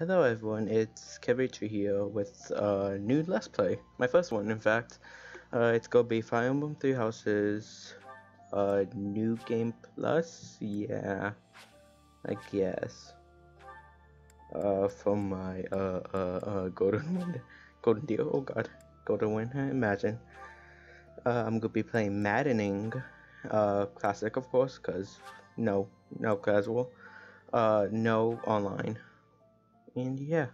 Hello everyone, it's Dimitri here with a new Let's Play. My first one, in fact. It's gonna be Fire Emblem 3 Houses, New Game Plus, yeah, I guess. From my, Golden Wind, Golden Deal, oh god, Golden Wind, I imagine. I'm gonna be playing Maddening, Classic of course, cause no casual, no online. And yeah,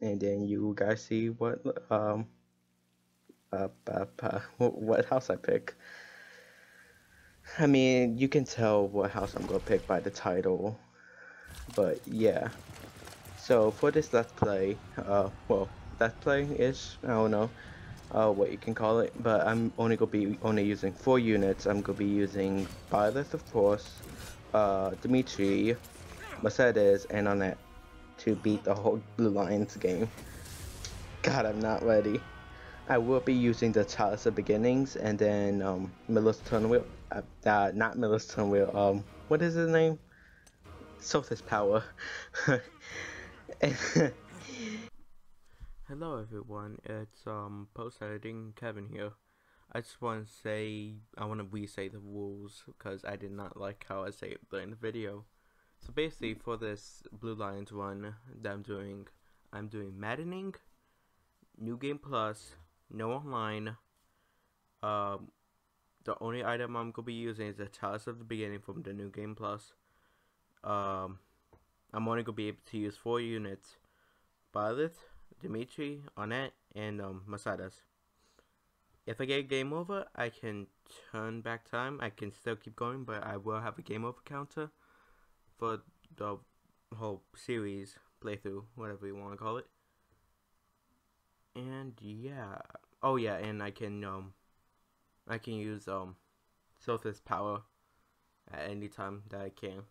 and then you guys see what house I pick. I mean, you can tell what house I'm gonna pick by the title, but yeah. So for this let's play, well, let's play ish. I don't know what you can call it, but I'm only gonna be using 4 units. I'm gonna be using Byleth, of course, Dimitri, Mercedes, and Annette to beat the whole Blue Lions game. God, I'm not ready. I will be using the Chalice of Beginnings and then what is his name? Sothis Power. Hello everyone, it's post editing Kevin here. I just want to say I want to re-say the rules because I did not like how I say it during the video. So basically, for this Blue Lions run that I'm doing Maddening, New Game Plus, no online. The only item I'm gonna be using is the Chalice of the Beginning from the New Game Plus. I'm only gonna be able to use 4 units: Violet, Dimitri, Annette, and Mercedes. If I get a game over, I can turn back time. I can still keep going, but I will have a game over counter for the whole series, playthrough, whatever you want to call it. And yeah, oh yeah, and I can use Sothis Power at any time that I can,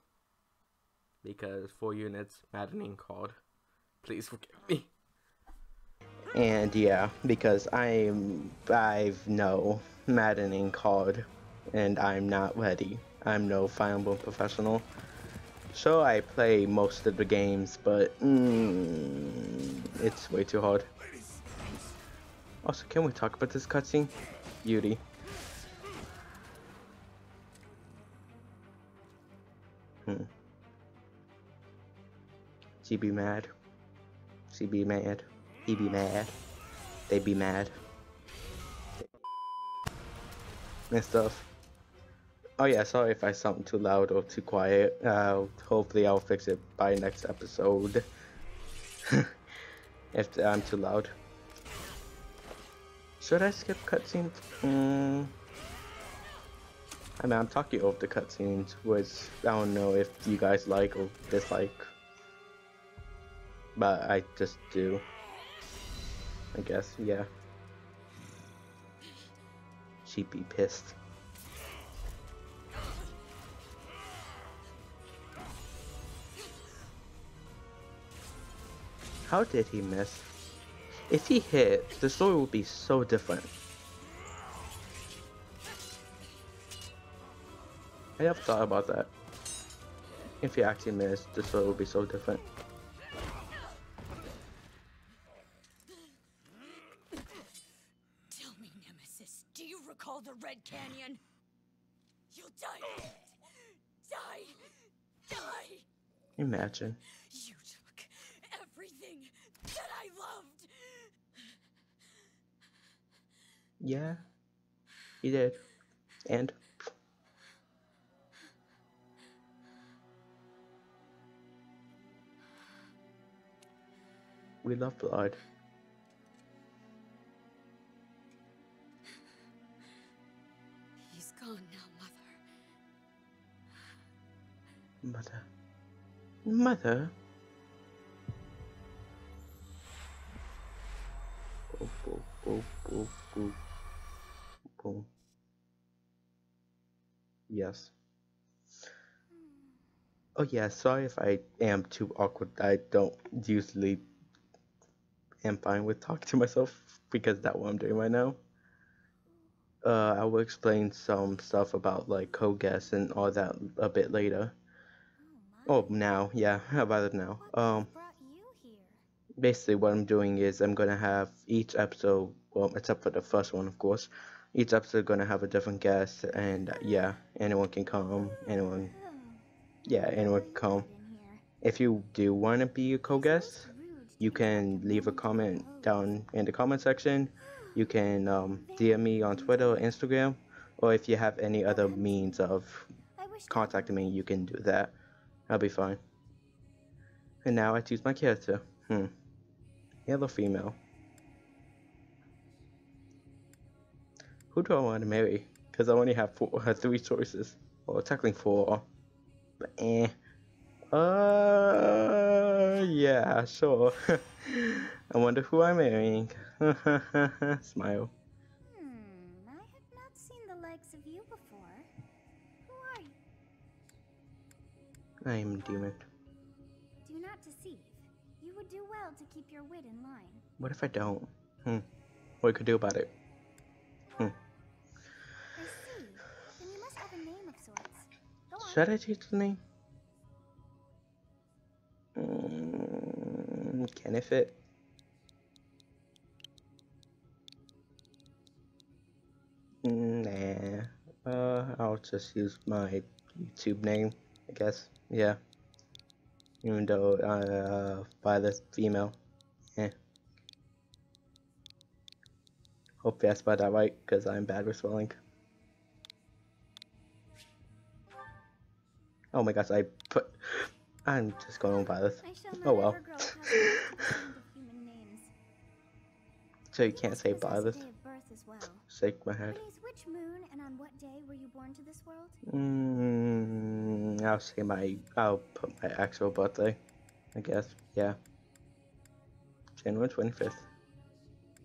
because 4 units Maddening called. Please forgive me. And yeah, because I've Maddening called, and I'm not ready. I'm no Fire Emblem professional. So I play most of the games, but it's way too hard. Also, can we talk about this cutscene? Beauty. She be mad. She be mad. He be mad. They be mad. And stuff. Oh yeah, sorry if I sound too loud or too quiet. Hopefully I'll fix it by next episode. If I'm too loud. Should I skip cutscenes? I mean, I'm talking over the cutscenes, which I don't know if you guys like or dislike. But I just do, I guess, yeah. She'd be pissed. How did he miss? If he hit, the story would be so different. I have thought about that. If he actually missed, the story would be so different. Tell me, Nemesis, do you recall the Red Canyon? You'll die! Die! Die! Imagine. You everything that I loved. Yeah, he did. And we love blood. He's gone now, Mother. Mother. Boom. Yes. Oh yeah, sorry if I am too awkward. I don't usually am fine with talking to myself because that's what I'm doing right now. I will explain some stuff about like code guess and all that a bit later. Oh, now, yeah, rather now. basically what I'm doing is I'm going to have each episode, well, except for the first one, of course, each episode going to have a different guest, and yeah, anyone can come, anyone can come. If you do want to be a co-guest, you can leave a comment down in the comment section. You can DM me on Twitter or Instagram, or if you have any other means of contacting me, you can do that. I'll be fine. And now I choose my character. Yellow female. Who do I want to marry? Because I only have three choices. Well, technically four. But yeah, sure. I wonder who I'm marrying. Smile. I have not seen the likes of you before. Who are you? I am a demon. Do not deceive. You would do well to keep your wit in line. What if I don't? What could I do about it? I see. Then you must have a name of sorts. Go on. Should I choose the name? Can it fit? Nah. I'll just use my YouTube name, I guess. Yeah. Even though by the female. Hopefully I spelled that right, because I'm bad with spelling. Oh my gosh, I'm just going on by this. Oh well. So you can't say by this. Shake my head. Which moon and on what day were you born to this world? I'll say I'll put my actual birthday, I guess. Yeah. January 25th.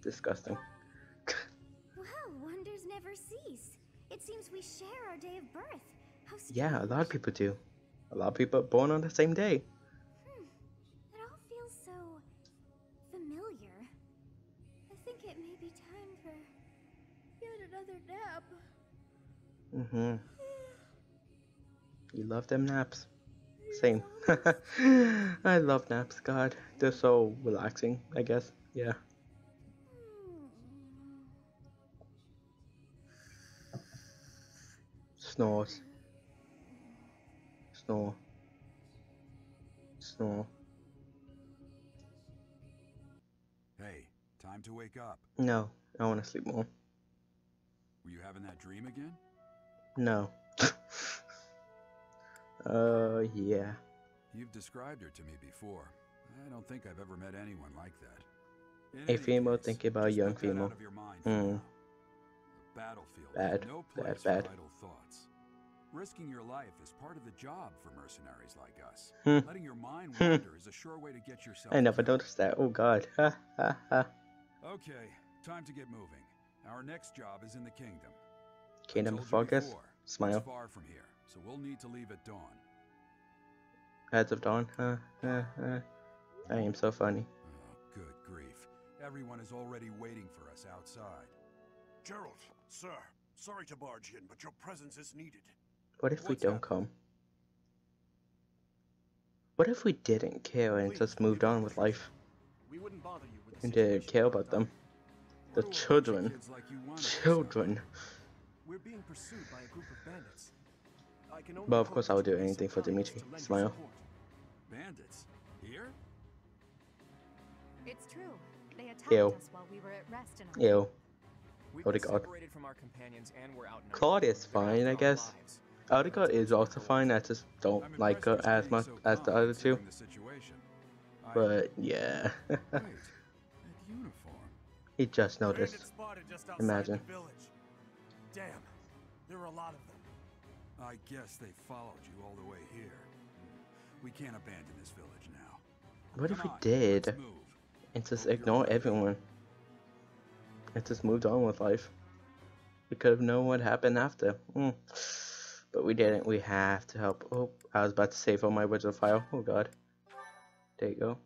Disgusting. Wow, wonders never cease. It seems we share our day of birth. How strange. Yeah, a lot of people do. A lot of people are born on the same day. It all feels so familiar. I think it may be time for yet another nap. You love them naps. Same. I love naps, God. They're so relaxing, I guess. Yeah. Snores. Snore. Snore. Hey, time to wake up. No, I want to sleep more. Were you having that dream again? No. Yeah. You've described her to me before. I don't think I've ever met anyone like that. In a female thinking about a young female. Out of your mind the battlefield. Bad. No place bad. For idle thoughts. Risking your life is part of the job for mercenaries like us. Letting your mind wander is a sure way to get yourself. I never noticed that. Oh God. Okay, time to get moving. Our next job is in the kingdom. Kingdom of Focus. Smile. It's far from here, so we'll need to leave at dawn. Heads of dawn. I am so funny. Oh, good grief! Everyone is already waiting for us outside. Jeralt, sir, sorry to barge in, but your presence is needed. What if we don't come? What if we didn't care and just moved on with life? And didn't care about them. The children. Children. But of course I would do anything for Dimitri. Smile. Bandits? Here? It's true. They attacked us while we were at rest in our Edelgard. Claude is fine, I guess. Edelgard is also fine, I just don't like her as much as the other two. But yeah. He just noticed. Imagine. Damn, there are a lot of them. I guess they followed you all the way here. We can't abandon this village now. What if we did? And just ignore everyone. And just moved on with life. We could have known what happened after. But we didn't. We have to help. Oh, I was about to save all my original file. Oh God. There you go.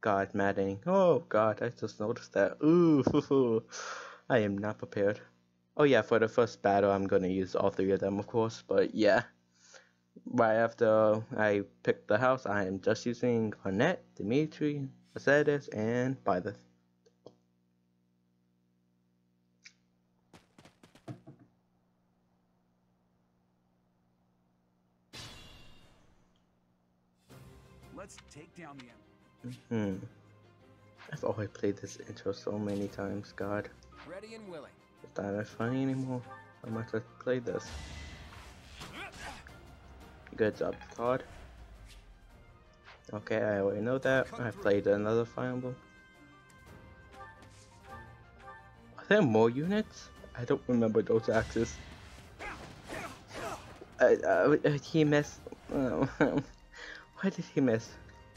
God, maddening. Oh God, I just noticed that. Ooh, I am not prepared. Oh yeah, for the first battle, I'm gonna use all three of them, of course. But yeah, right after I picked the house, I am just using Annette, Dimitri, Mercedes and Byleth. Let's take down the enemy. I've always played this intro so many times, God. Ready and willing. It's not that funny anymore. How much I've played this. Good job, Claude. Okay, I already know that. I played another Fire Emblem. Are there more units? I don't remember those axes. He missed. Why did he miss?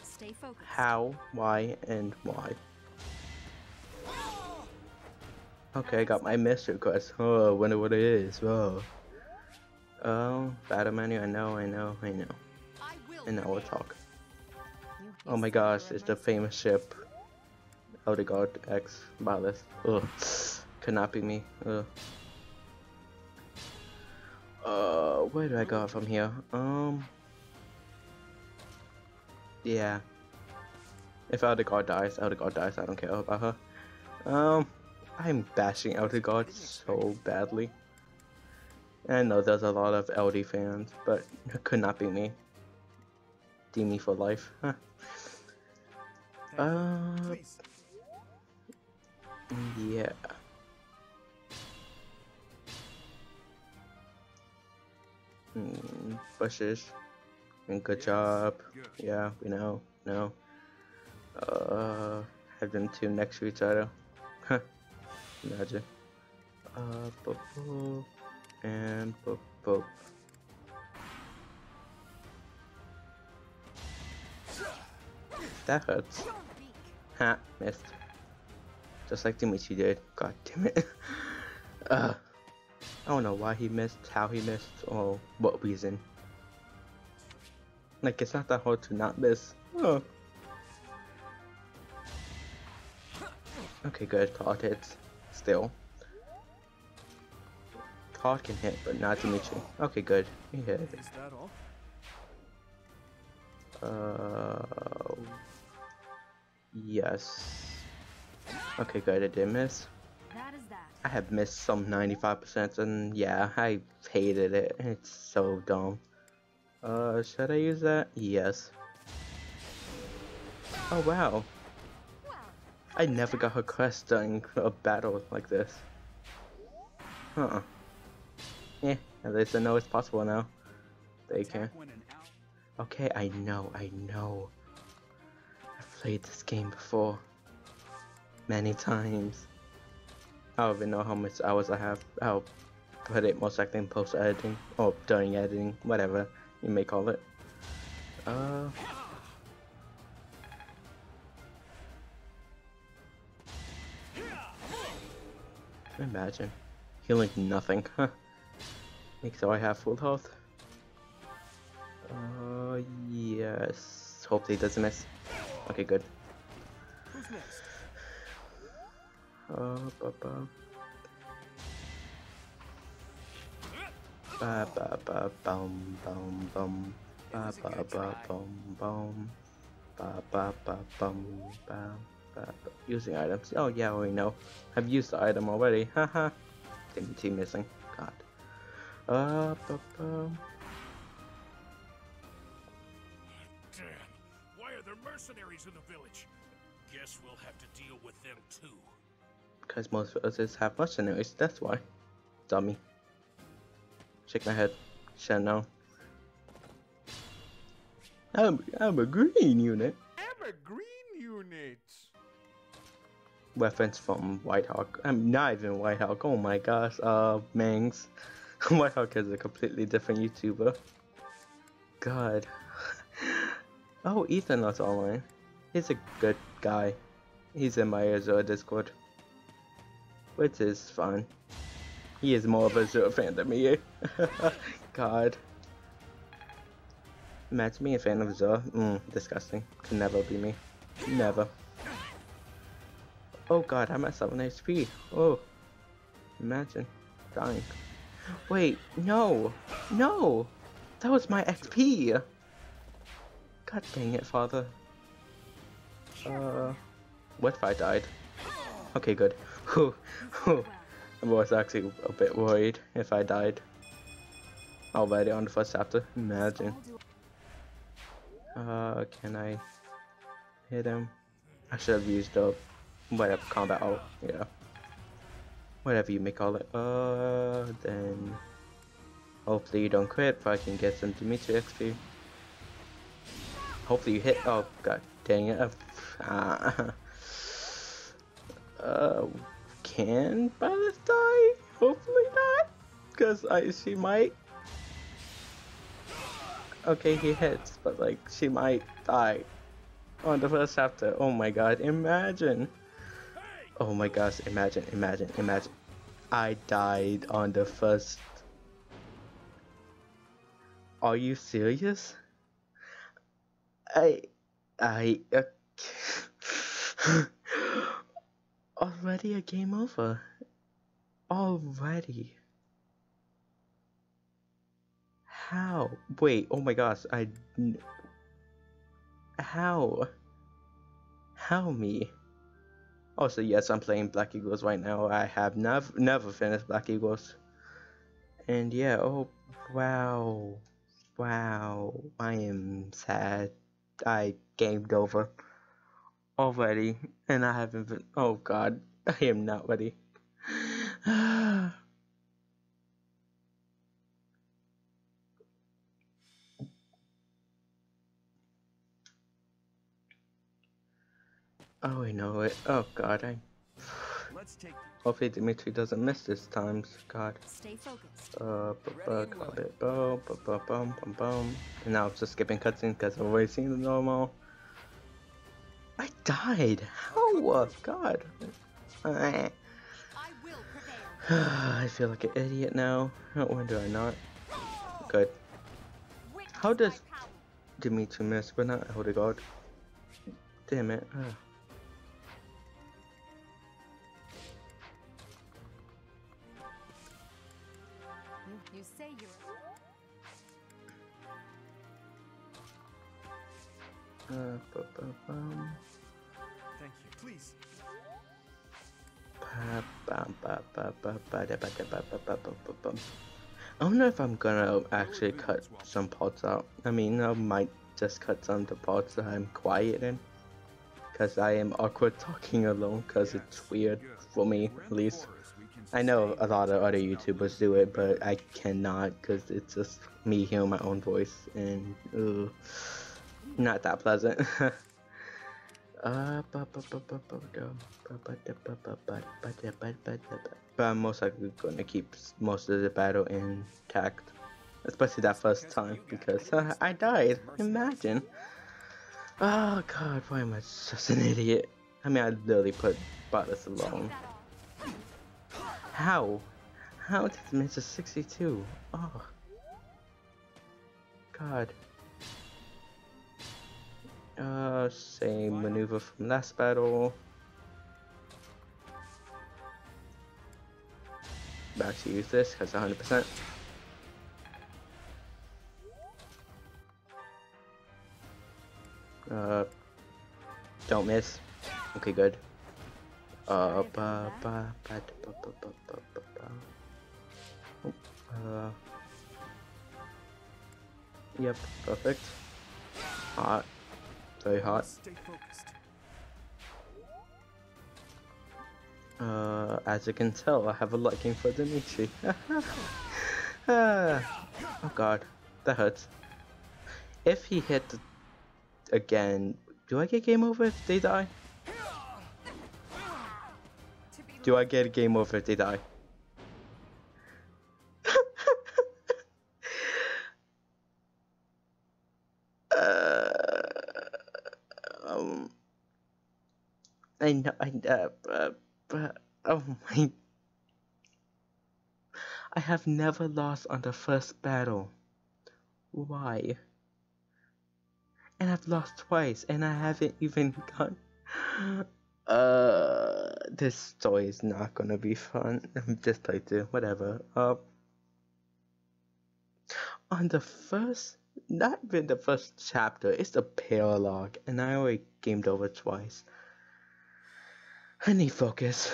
Stay focused. How, why, and why? Okay, I got my mystery quest. Oh, I wonder what it is. Oh. Oh, battle menu, I know. And now we'll talk. Oh my gosh, it's the famous ship. Edelgard X Byleth. Ugh. Could not be me. Ugh. Where do I go from here? Yeah. If Edelgard dies, I don't care about her. I'm bashing Edelgard so badly. I know there's a lot of LD fans, but it could not be me. Demi for life, huh? Yeah. Bushes. And good job. Yeah, we know. No. Have them two next to each other. Huh. Imagine. Boop, boop. And boop, boop. That hurts. Ha, missed. Just like Dimitri did. God damn it. I don't know why he missed, how he missed, or what reason. Like, it's not that hard to not miss. Oh. Okay, good. Claude hits. Still. Claude can hit, but not Dimitri. Okay, good. He hit it. Is that all? Yes. Okay, good. I did miss. I have missed some 95%, and yeah, I hated it. It's so dumb. Should I use that? Yes. Oh wow. I never got her quest during a battle like this. Huh. Yeah. At least I know it's possible now. They can. Okay, I know. I've played this game before. Many times. I don't even know how much hours I have. I'll put it most likely in post editing. Or during editing. Whatever you may call it. Imagine. Healing nothing, huh? Make sure I have full health. Yes. Hopefully he doesn't miss. Okay, good. Using items. Oh yeah, we know. I've used the item already. Haha. Dimitri missing. God. Mercenaries in the village. Guess we'll have to deal with them too. Because most villages have mercenaries, that's why. Dummy. Shake my head. Shall know. I'm a green unit. I'm a green unit. Reference from Whitehawk. I'm not even Whitehawk. Oh my gosh. Mangs. Whitehawk is a completely different YouTuber. God. Oh, Ethan lost online. He's a good guy. He's in my Azura Discord, which is fun. He is more of an Azura fan than me. God. Imagine being a fan of Azura. Disgusting. Could never be me. Never. Oh God, I'm at 7 HP. Oh. Imagine dying. Wait, no. No. That was my XP. God dang it, Father. What if I died? Okay, good. I was actually a bit worried if I died already on the first chapter. Imagine. Can I hit him? I should have used the whatever combat ult. Yeah. Whatever you may call it. Then hopefully you don't crit, but I can get some Dimitri XP. Hopefully you hit. Oh god, dang it! Can Byleth die? Hopefully not, because she might. Okay, he hits, but like she might die on the first chapter. Oh my god, imagine! Oh my gosh, imagine, imagine, imagine! I died on the first. Are you serious? Already a game over. Already. How? Wait, oh my gosh, How me? Also, yes, I'm playing Black Eagles right now. I have never finished Black Eagles. And yeah, oh, wow. Wow, I am sad. I gamed over already, and I haven't been. Oh god, I am not ready. Oh, I know it. Oh god, I. Hopefully Dimitri doesn't miss this time. God. Stay focused. And now I'm just skipping cutscenes because I've already seen the normal. I died. How? God. I will prevail. I feel like an idiot now. When do I not? Good. How does Dimitri miss but not Edelgard? Damn it. Thank you. Please. I don't know if I'm gonna actually cut some parts out. I mean, I might just cut some of the parts that I'm quiet in, because I am awkward talking alone, because it's weird for me, at least. I know a lot of other YouTubers do it, but I cannot, because it's just me hearing my own voice, and ugh. Not that pleasant. But I'm most likely gonna keep most of the battle intact, especially that first time, because I died. Imagine. Oh god, why am I such an idiot? I mean, I literally put Byleth alone. How? How did it miss a 62? Oh god. Same maneuver from last battle. Back to use this, because 100%. Don't miss. Okay, good. Yep, perfect. Hot. Very hot. As you can tell, I have a liking for Dimitri. Oh god, that hurts. If he hits again, do I get game over if they die? Do I get game over if they die? I know, oh my, I have never lost on the first battle. Why? And I've lost twice, and I haven't even gone. This story is not gonna be fun. Just play through, whatever. On the first not even the first chapter, it's the prologue, and I already gamed over twice. I need focus.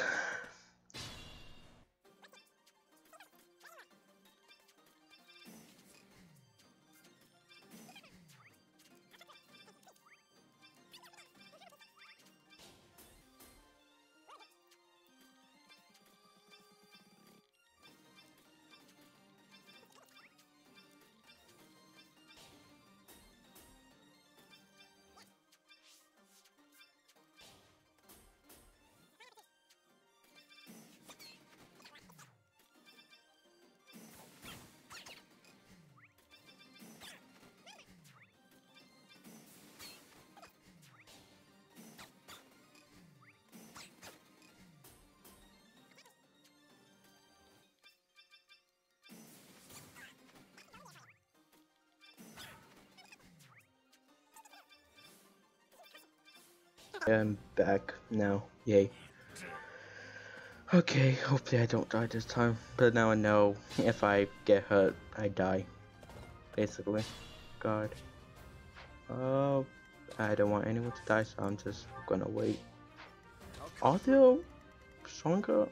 I'm back now, yay. Okay, hopefully I don't die this time, but now I know if I get hurt, I die, basically. God. Oh, I don't want anyone to die, so I'm just gonna wait. Are they stronger?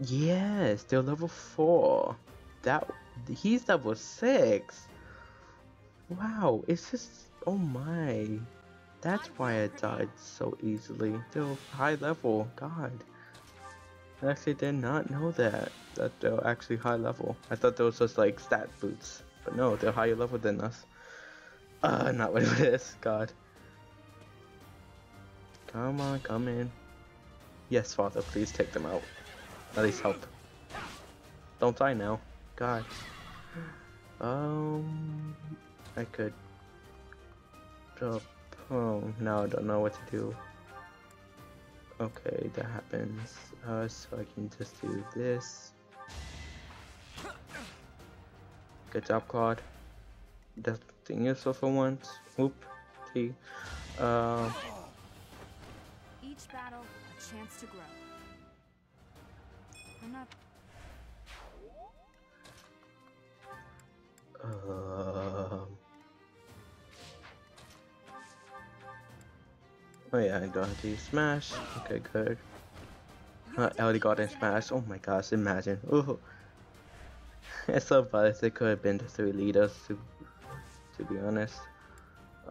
Yes, they're level 4. He's level 6. Wow, it's just, oh my. That's why I died so easily. They're high level, God. I actually did not know that they're actually high level. I thought those was just like stat boots, but no, they're higher level than us. Not with this, God. Come on, come in. Yes, Father, please take them out. At least help. Don't die now, God. I could drop. Oh, now I don't know what to do. Okay, that happens. So I can just do this. Good job, Claude. That's something useful for once. Oop. See. Each battle, a chance to grow. I'm not. Oh yeah, I got to smash. Okay, good. Edelgard and smash. Oh my gosh, imagine. Ooh. It's so bad. It could have been the 3 leaders, to be honest.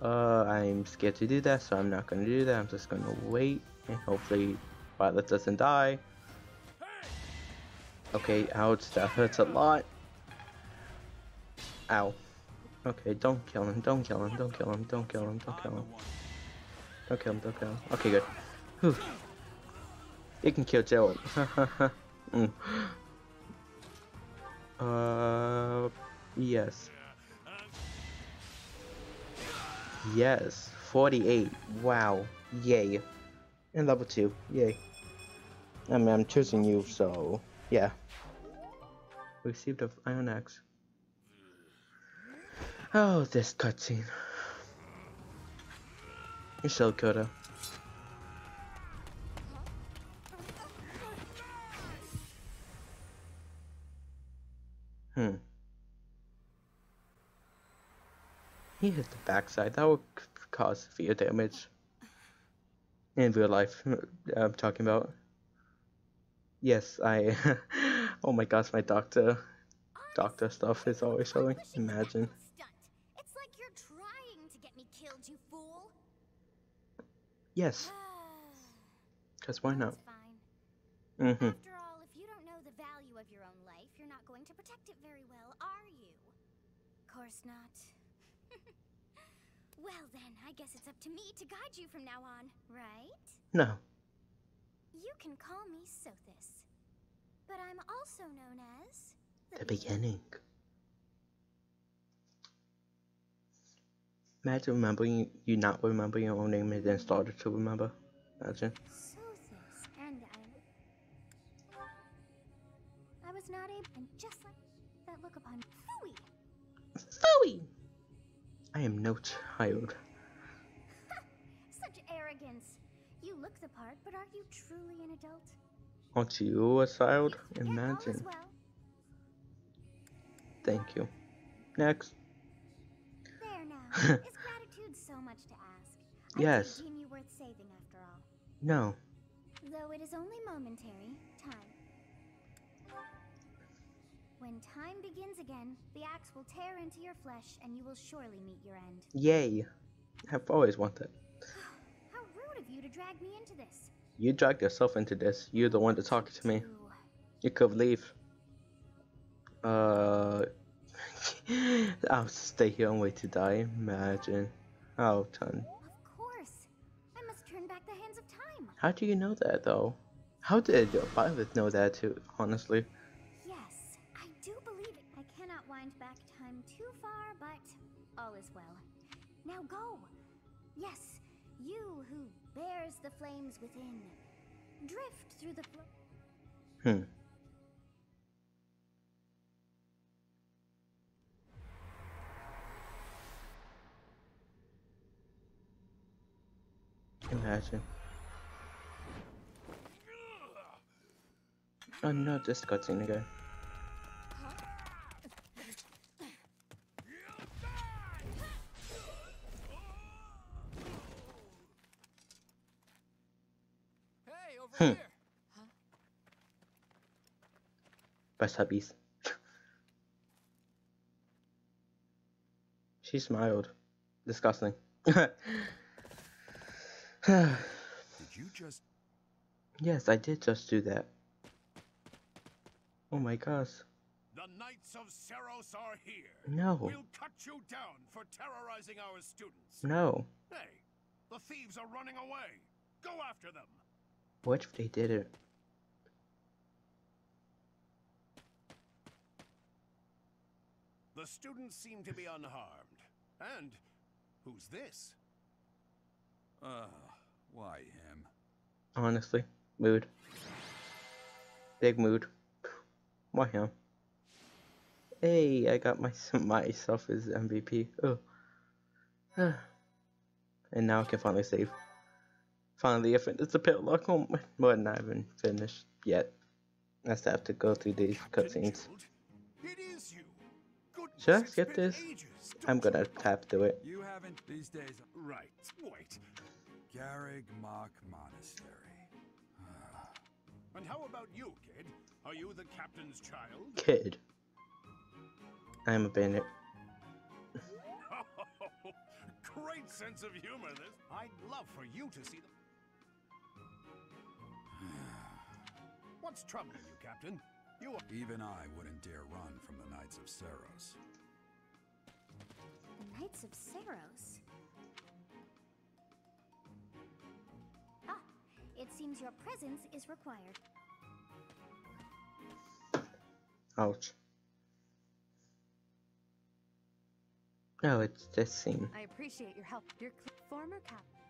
I'm scared to do that, so I'm not gonna do that. I'm just gonna wait and hopefully Violet doesn't die. Okay, ouch, that hurts a lot. Ow. Okay, don't kill him. Don't kill him. Don't kill him. Don't kill him. Don't kill him. Okay, I'm done. Okay, good. Whew. It can kill Jeralt. Yes. Yes, 48. Wow. Yay. And level 2. Yay. I mean, I'm choosing you, so yeah. Received an iron axe. Oh, this cutscene. You still could have. He hit the backside. That would cause severe damage. In real life, I'm talking about. Yes, I. Oh my gosh, my doctor stuff is always showing. Imagine. Yes. Because why not? After all, if you don't know the value of your own life, you're not going to protect it very well, are you? Of course not. Well then, I guess it's up to me to guide you from now on, right? No. You can call me Sothis. But I'm also known as... The Beginning. Imagine remembering you not remember your own name and then started to remember. Imagine. Sothis and I was not able, and just like that look upon Fooey. Fooey! I am no child. Such arrogance. You look the part, but are you truly an adult? Aren't you a child? Imagine. Well. Thank you. Next. Is gratitude so much to ask? Yes. I deem you worth saving after all. No. Though it is only momentary, time. When time begins again, the axe will tear into your flesh and you will surely meet your end. Yay. I've always wanted. How rude of you to drag me into this. You dragged yourself into this. You're the one to talk to me. You could leave. I'll stay here and wait to die. Imagine. Oh, ton. Of course. I must turn back the hands of time. How do you know that, though? How did Violet know that, too, honestly? Yes, I do believe it. I cannot wind back time too far, but all is well. Now go. Yes, you who bears the flames within. Drift through the... Imagine. Oh no, just cutscene again. Best hubbies. She smiled. Disgusting. Did you just... Yes, I did just do that. Oh my gosh. The Knights of Seiros are here. No. We'll cut you down for terrorizing our students. No. Hey, the thieves are running away. Go after them. What if they did it? The students seem to be unharmed. And who's this? Why him? Honestly, mood. Big mood. Why him? Hey, I got myself as MVP. Oh. And now I can finally save. Finally, it's a pitlock. Well, not even finished yet. I still have to go through these cutscenes. Should I skip this? I'm gonna tap through it. You haven't these days. Right. Wait. Garrig Mach Monastery. And how about you, kid? Are you the captain's child? Kid. I'm a bandit. Great sense of humor, this. I'd love for you to see them. What's troubling you, Captain? You are... Even I wouldn't dare run from the Knights of Seiros. The Knights of Seiros? Ah, it seems your presence is required. Ouch. No, oh, it's this scene. I appreciate your help. Your former captain.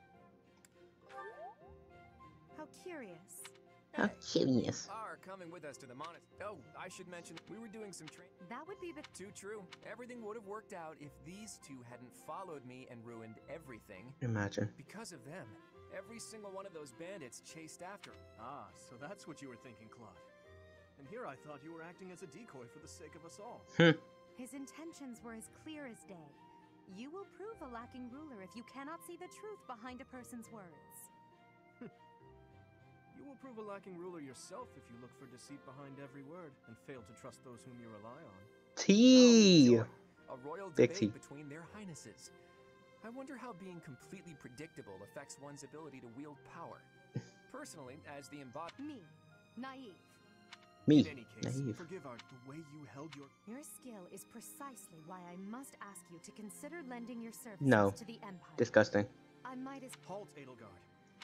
How curious. Hey, are coming with us to the monastery. Oh, I should mention we were doing some training. That would be too true. Everything would have worked out if these two hadn't followed me and ruined everything. Imagine. Because of them, every single one of those bandits chased after. Ah, so that's what you were thinking, Claude. And here I thought you were acting as a decoy for the sake of us all. His intentions were as clear as day. You will prove a lacking ruler if you cannot see the truth behind a person's words. You will prove a lacking ruler yourself if you look for deceit behind every word and fail to trust those whom you rely on. Tea. A royal debate between their highnesses. I wonder how being completely predictable affects one's ability to wield power. Personally, as the embodiment. Me, naive. In any case, forgive our the way you held your skill is precisely why I must ask you to consider lending your services to the Empire. Disgusting. I might as halt, Edelgard.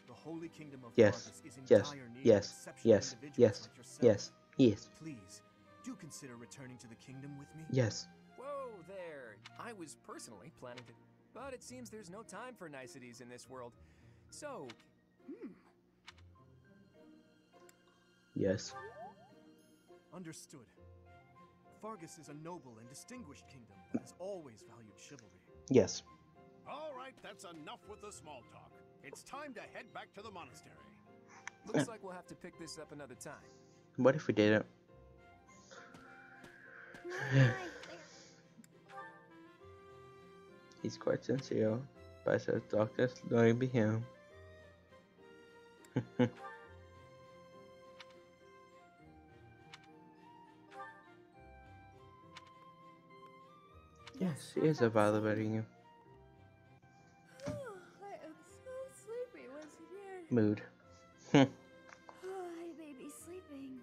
The Holy Kingdom of is in dire need yes. Please do consider returning to the kingdom with me. Yes. Whoa there. I was personally planning to, but it seems there's no time for niceties in this world. So, yes. Understood. Fargus is a noble and distinguished kingdom that has always valued chivalry. Yes. All right, that's enough with the small talk. It's time to head back to the monastery. Looks like we'll have to pick this up another time. What if we did it? He's quite sincere, but I said darkness luring be him. Yes, he is a bother wearing you. Oh, I am so sleepy once again. Mood. Oh, I may be sleeping,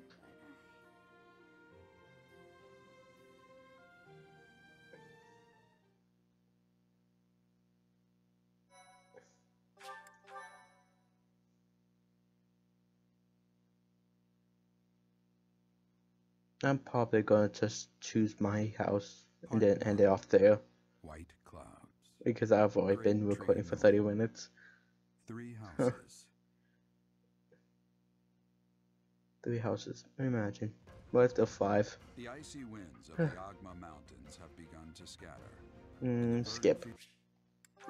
but I'm probably gonna just choose my house and then end it off there. White clouds. Because I've already been recording for 30 minutes. 3 houses. 3 houses. Imagine. What if there are 5? The icy winds of the Agma Mountains have begun to scatter. Skip.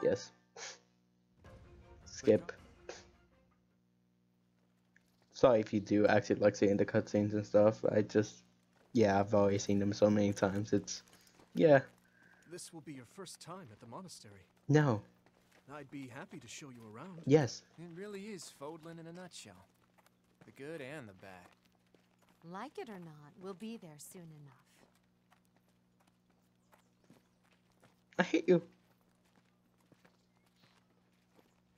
Yes. Skip. Sorry if you do actually like seeing the cutscenes and stuff. I just, yeah, I've already seen them so many times. It's, yeah. This will be your first time at the monastery. No. I'd be happy to show you around. Yes. It really is Fódlan in a nutshell. The good and the bad. Like it or not, we'll be there soon enough. I hate you.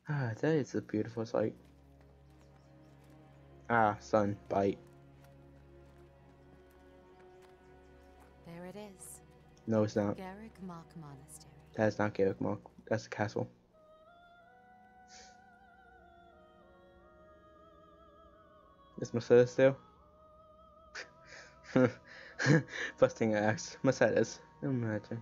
Ah, that is a beautiful sight. Ah, sun, bite. There it is. No, it's not. Garrig Mach Monastery. That's not Garrig Mach. That's the castle. Is Mercedes still? First thing I asked. Mercedes. Imagine.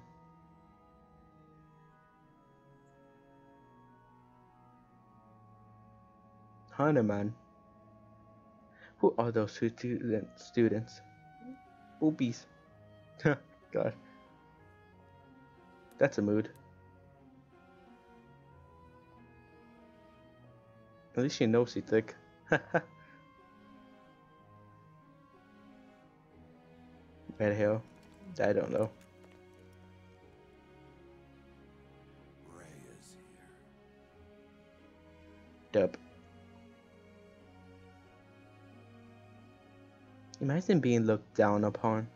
Hanneman. Who are those two students? Boobies. God. That's a mood. At least she knows she's thick. Red Hill? I don't know. Rhea is here. Dub. Imagine being looked down upon.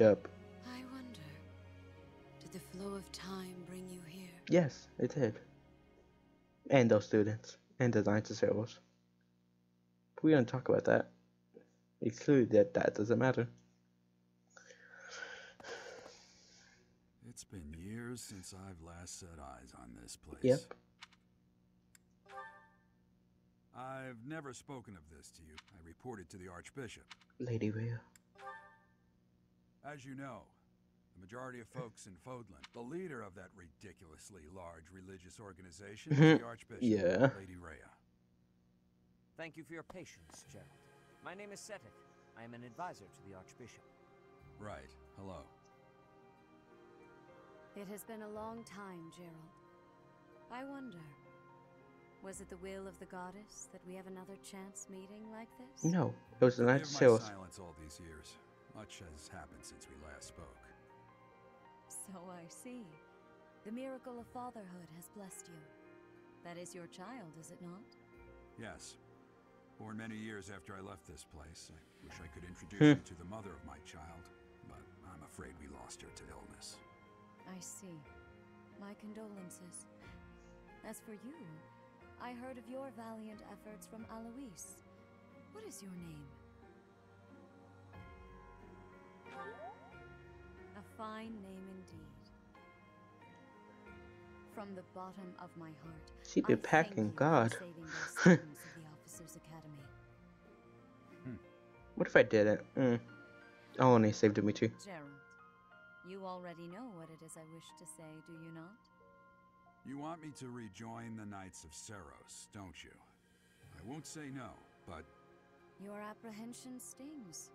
Up. I wonder, did the flow of time bring you here? Yes, it did. And those students. And the Knights of Seiros. We don't talk about that. Exclude that, that doesn't matter. It's been years since I've last set eyes on this place. Yep. I've never spoken of this to you. I reported to the Archbishop. Lady Rhea. As you know, the majority of folks in Fódlan, the leader of that ridiculously large religious organization, is the Archbishop, yeah. Lady Rhea. Thank you for your patience, Jeralt. My name is Setic. I am an advisor to the Archbishop. Right. Hello. It has been a long time, Jeralt. I wonder, was it the will of the goddess that we have another chance meeting like this? No, it was the Knights of Seiros. Silence all these years. Much has happened since we last spoke. So I see. The miracle of fatherhood has blessed you. That is your child, is it not? Yes. Born many years after I left this place. I wish I could introduce you to the mother of my child, but I'm afraid we lost her to illness. I see. My condolences. As for you, I heard of your valiant efforts from Alois. What is your name? A fine name indeed. From the bottom of my heart, she'd be packing God. The Officers Academy. What if I didn't? I only saved Dimitri. Jeralt, you already know what it is I wish to say, do you not? You want me to rejoin the Knights of Seiros, don't you? I won't say no, but... Your apprehension stings.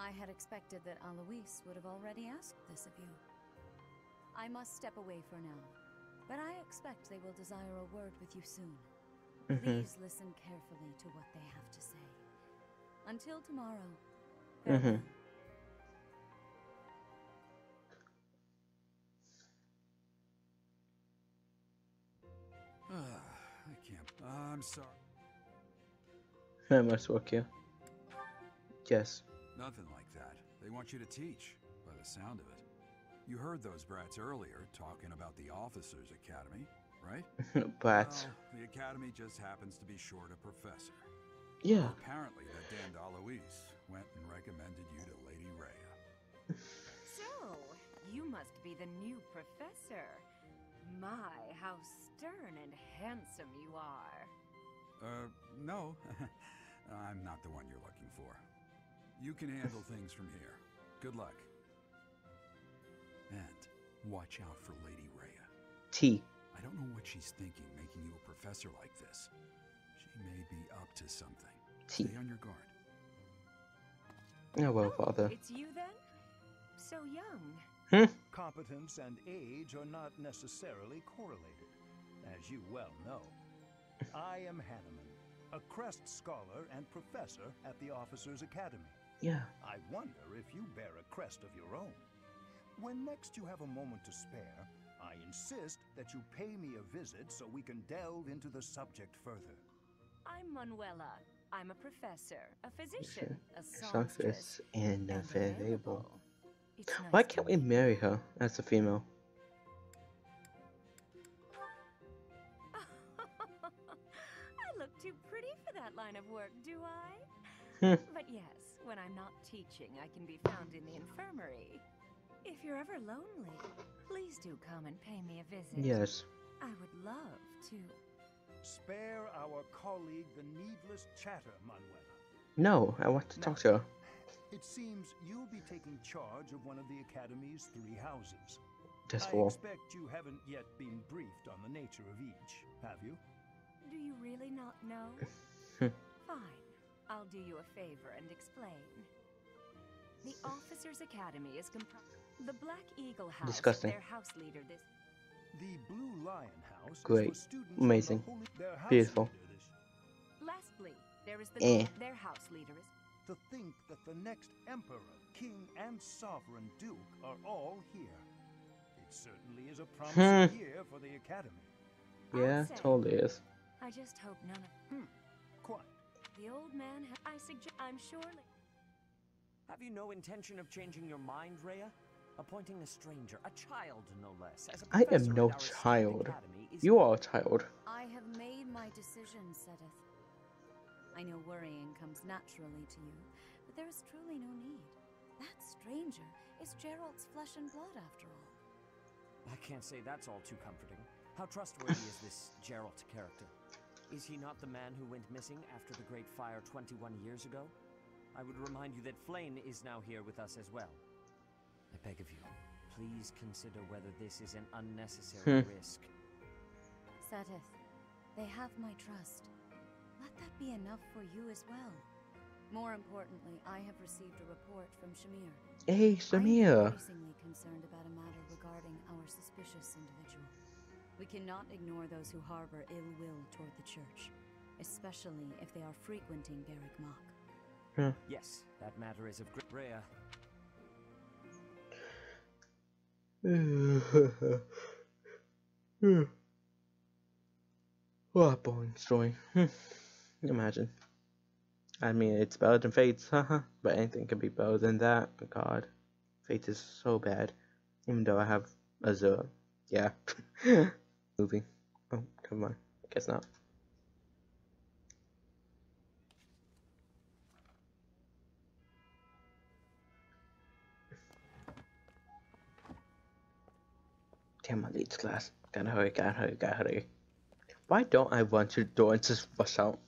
I had expected that Alois would have already asked this of you. I must step away for now, but I expect they will desire a word with you soon. Please listen carefully to what they have to say. Until tomorrow. I'm sorry. I must work here. Yes. Nothing like that. They want you to teach, by the sound of it. You heard those brats earlier talking about the Officers Academy, right? Brats. Well, the academy just happens to be short a professor. Yeah. Apparently, that damned Alois went and recommended you to Lady Rhea. So, you must be the new professor. My, how stern and handsome you are. No. I'm not the one you're looking for. You can handle things from here. Good luck. And watch out for Lady Rhea. T. I don't know what she's thinking, making you a professor like this. She may be up to something. T. Stay on your guard. Oh, well, Father. It's you then? So young. Competence and age are not necessarily correlated, as you well know. I am Hanneman, a Crest Scholar and Professor at the Officers Academy. Yeah. I wonder if you bear a crest of your own. When next you have a moment to spare, I insist that you pay me a visit so we can delve into the subject further. I'm Manuela. I'm a professor, a physician, a songstress, and a variable. Why can't we marry her as a female? I look too pretty for that line of work, do I? But yes, when I'm not teaching, I can be found in the infirmary. If you're ever lonely, please do come and pay me a visit. Yes. I would love to. Spare our colleague the needless chatter, Manuela. No, I want to talk to her. It seems you'll be taking charge of one of the Academy's 3 houses. I expect you haven't yet been briefed on the nature of each, have you? Do you really not know? Fine. I'll do you a favor and explain. The Officers Academy is comprised. The Black Eagle House is their house leader. The Blue Lion House is for students. Amazing. Beautiful. Lastly, there is the their house leader is. To think that the next Emperor, King, and Sovereign Duke are all here. It certainly is a promising year for the Academy. Yeah, totally is. I just hope none of... Quite. The old man, I suggest... I'm surely... Have you no intention of changing your mind, Rhea? Appointing a stranger, a child no less, as a I am no child. You are a child. I have made my decision, Setic. I know worrying comes naturally to you, but there is truly no need. That stranger is Jeralt's flesh and blood, after all. I can't say that's all too comforting. How trustworthy is this Jeralt character? Is he not the man who went missing after the Great Fire 21 years ago? I would remind you that Flame is now here with us as well. I beg of you, please consider whether this is an unnecessary risk. Setic, they have my trust. Let that be enough for you as well. More importantly, I have received a report from Shamir. Hey, Shamir! I'm increasingly concerned about a matter regarding our suspicious individual. We cannot ignore those who harbor ill will toward the church, especially if they are frequenting Garrig Mach. Yes, that matter is of great Rhea. What a boring story. Imagine. I mean, it's better than Fate's, but anything can be better than that. Oh, God, Fate is so bad. Even though I have Azura. Yeah. Movie. Oh, come on. I guess not. Damn, my leads class. Gotta hurry, gotta hurry, gotta hurry. Why don't I run to the door and just rush out?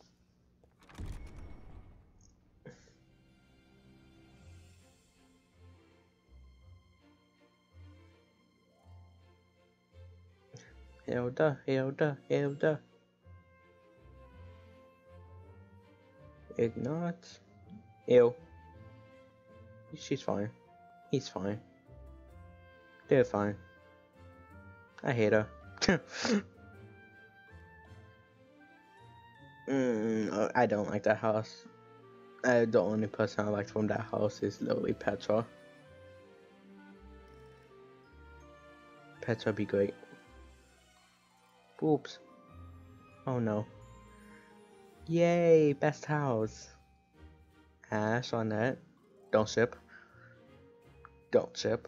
Hilda, Hilda, Hilda. Ignore. Ew. She's fine. He's fine. They're fine. I hate her. I don't like that house. The only person I liked from that house is literally Petra. Petra be great. Oops. Oh no. Yay, best house. Ash, Annette, don't ship. Don't ship.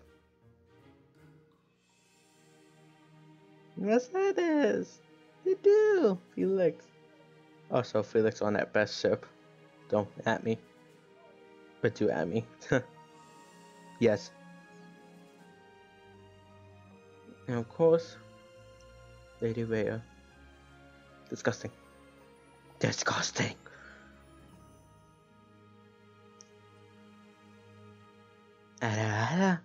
Mercedes! You do! Felix. Also, Felix on that best ship. Don't at me. But do at me. Yes. And of course, Lady Rhea. Disgusting. Disgusting! Ada, ada.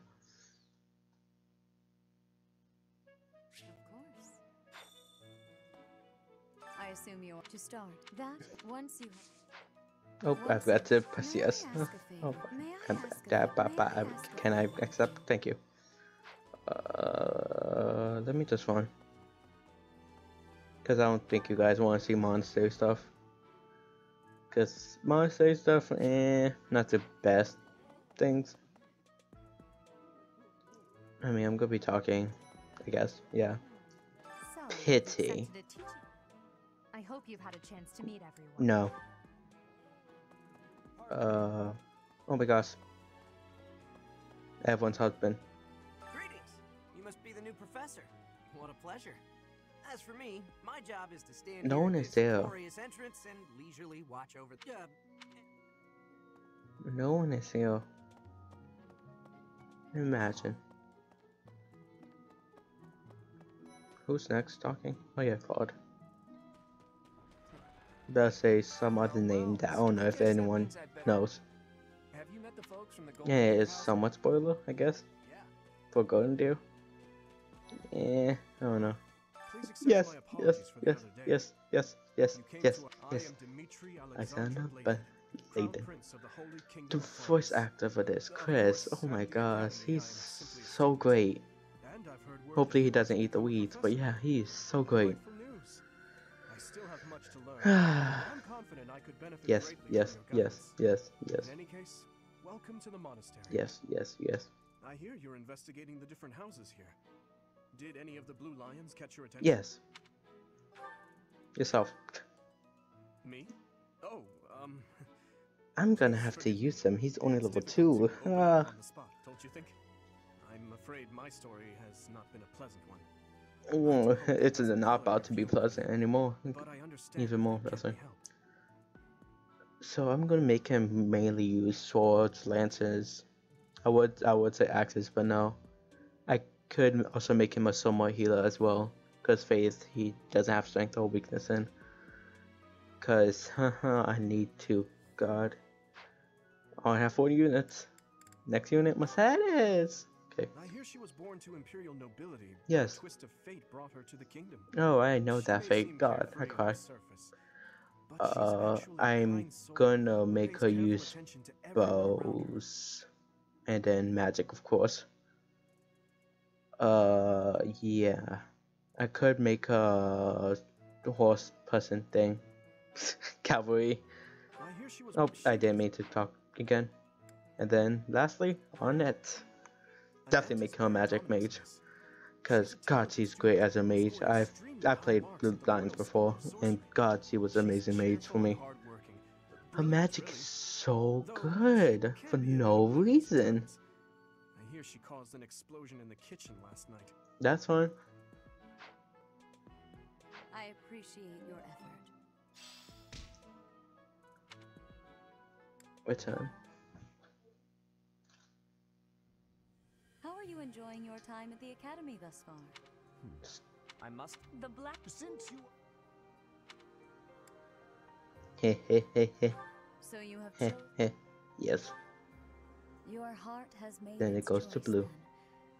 I assume you want to start that once you. Oh, I forgot to press yes. Oh, can I accept? Thank you. Let me just run. Because I don't think you guys want to see monastery stuff. Because monastery stuff, not the best things. I mean, I'm gonna be talking, I guess. Yeah. Pity. I hope you've had a chance to meet everyone. No. Oh my gosh. Everyone's husband. Greetings. You must be the new professor. What a pleasure. As for me, my job is to stand no one is there. Glorious entrance and leisurely watch over the No one is here. Imagine. Who's next talking? Oh yeah, Claude. They'll say some other name that I don't know if anyone knows. Have you met the folks from the Golden Wind? It's somewhat spoiler, I guess. Yeah. For Golden Deal. Yeah, I don't know. Yes. I stand up, but Ethan. The voice actor for this, Chris. Oh my gosh, he's so great. Hopefully he doesn't eat the weeds, but yeah, he's so great. Yes. In any case, welcome to the monastery. Yes. I hear you're investigating the different houses here. Did any of the Blue Lions catch your attention? Yes. Yourself. Me? Oh, I'm gonna have to use him. He's only level 2. Don't you think? I'm afraid my story has not been a pleasant one. Oh, it's not about to be pleasant anymore. Even more pleasant. So I'm gonna make him mainly use swords, lances. I would say axes, but no. I could also make him a somewhat healer as well, because faith he doesn't have strength or weakness in. Cause I need to. God. I have 40 units. Next unit, Mercedes. Okay. I hear she was born to imperial nobility. Yes. Twist of fate brought her to the kingdom. Oh, I know that fate. God, I cried. I'm gonna make her use bows, and then magic, of course. Yeah, I could make a horse person thing. Cavalry. Oh, I didn't mean to talk again. And then, lastly, Annette. Definitely make her a magic mage, cause God, she's great as a mage. I played Blue Lions before, and God, she was an amazing mage for me. Her magic is so good for no reason. I hear she caused an explosion in the kitchen last night. That's fine. I appreciate your effort. Return. Enjoying your time at the academy thus far. I must. The black since you. So you have. Yes. Your heart has made. Then it goes to blue. Then.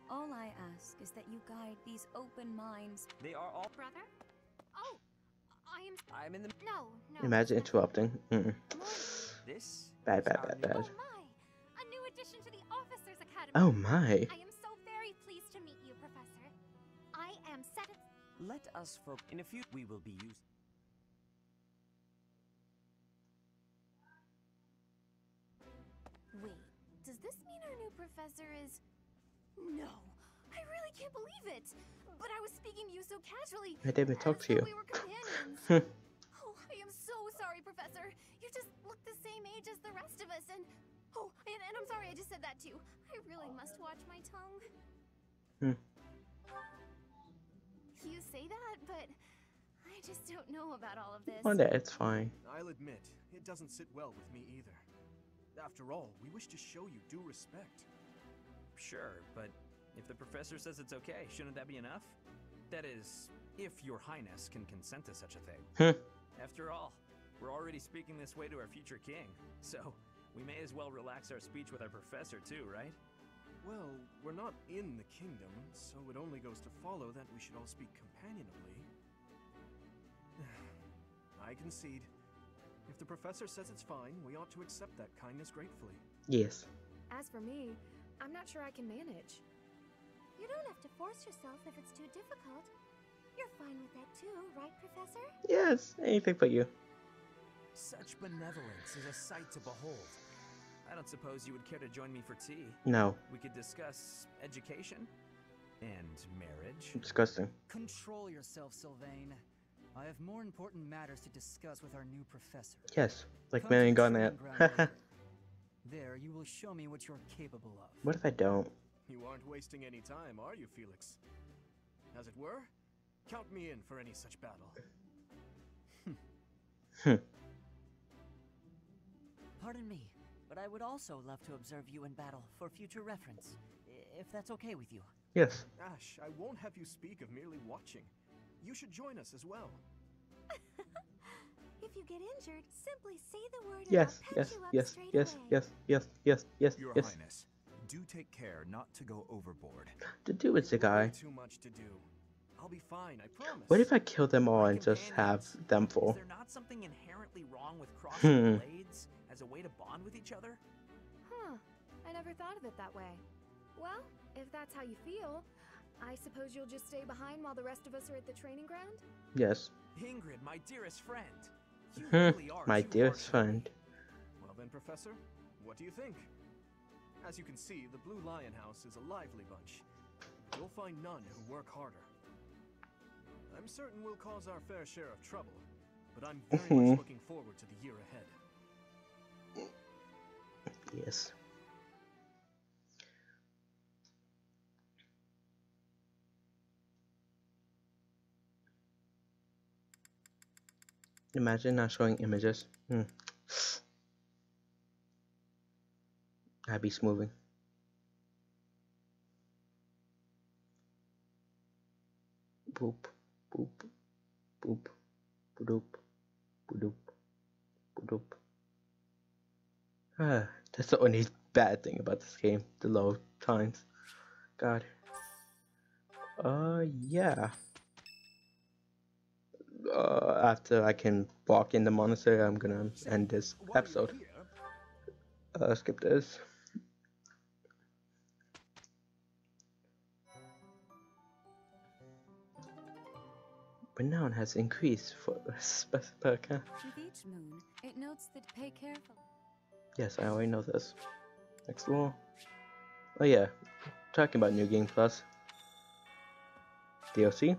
All I ask is that you guide these open minds. They are all brother. Oh, I am in the. No. Imagine interrupting. This. Bad. Oh my! A new addition to the Officers Academy. Oh my! Let us for in a few we will be used. Wait, does this mean our new professor is? No, I really can't believe it. But I was speaking to you so casually. I didn't talk to you. We were companions. Oh, I am so sorry, Professor. You just look the same age as the rest of us, and... Oh, and I'm sorry I just said that too. I really must watch my tongue. You say that, but I just don't know about all of this. Oh, that's fine. I'll admit, it doesn't sit well with me either. After all, we wish to show you due respect. Sure, but if the professor says it's okay, shouldn't that be enough? That is, if your highness can consent to such a thing. After all, we're already speaking this way to our future king, so we may as well relax our speech with our professor too, right? Well, we're not in the kingdom, so it only goes to follow that we should all speak companionably. I concede. If the professor says it's fine, we ought to accept that kindness gratefully. Yes. As for me, I'm not sure I can manage. You don't have to force yourself if it's too difficult. You're fine with that too, right, Professor? Yes, anything but you. Such benevolence is a sight to behold. I don't suppose you would care to join me for tea? No. We could discuss education and marriage. Disgusting. Control yourself, Sylvain. I have more important matters to discuss with our new professor. Yes, like marrying Garnet. There, you will show me what you're capable of. What if I don't? You aren't wasting any time, are you, Felix? As it were, count me in for any such battle. Pardon me, but I would also love to observe you in battle for future reference, if that's okay with you. Yes. Ash, I won't have you speak of merely watching. You should join us as well. If you get injured, simply say the word. Yes, yes, yes, yes, yes, yes, yes, yes. Your Highness, do take care not to go overboard. To do with the guy. Too much to do. I'll be fine, I promise. What if I kill them all and just have them fall? Is there not something inherently wrong with crossing blades as a way to bond with each other? Huh. I never thought of it that way. Well, if that's how you feel, I suppose you'll just stay behind while the rest of us are at the training ground? Yes. Ingrid, my dearest friend. You really are my dearest friend. Well then, Professor, what do you think? As you can see, the Blue Lion House is a lively bunch. You'll find none who work harder. I'm certain we'll cause our fair share of trouble, but I'm very much looking forward to the year ahead. Yes. Imagine not showing images. I'd be smoothing. Boop, boop, boop, boop, boop, boop. Ah, that's the only bad thing about this game, the low times. God. Yeah. After I can walk in the monastery, I'm gonna end this episode. Skip this. Renown has increased for special account. With each moon, it notes that pay careful. Yes, I already know this. Explore. Oh yeah, talking about New Game Plus DLC.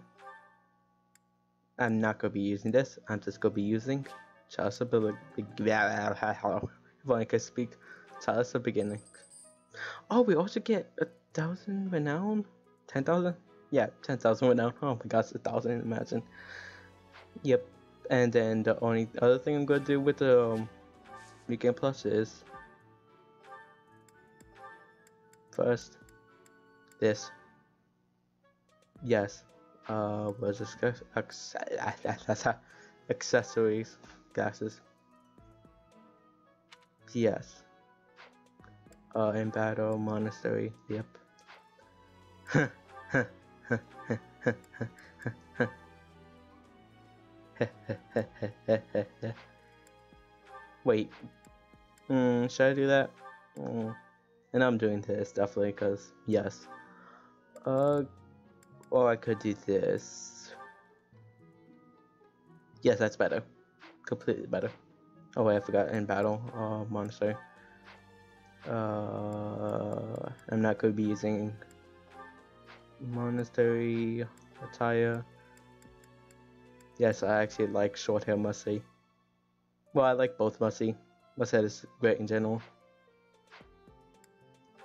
I'm not gonna be using this. I'm just gonna be using Chalice of Beginnings. If I could speak, Chalice of Beginnings. Oh, we also get 1,000 renown, 10,000. Yeah, 10,000 renown. Oh my gosh, 1,000. Imagine. Yep. And then the only other thing I'm gonna do with the New Game Plus is first this. Yes. Was this accessories, glasses? Yes. In battle, monastery. Yep. Wait. Should I do that? And I'm doing this definitely because yes. Or I could do this. Yes, that's better. Completely better. Oh wait, I forgot in battle. Monastery. I'm not going to be using monastery attire. Yes, I actually like short hair mostly. Well, I like both Mussie. Mushead is great in general.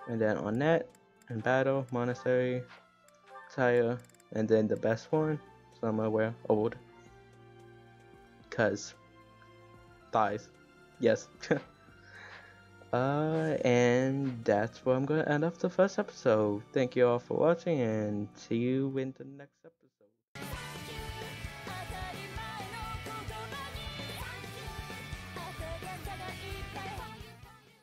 And then Annette, and Battle, Monastery, Taya, and then the best one, Somewhere Old. Cuz. Thighs. Yes. And that's where I'm gonna end up the first episode. Thank you all for watching and see you in the next episode.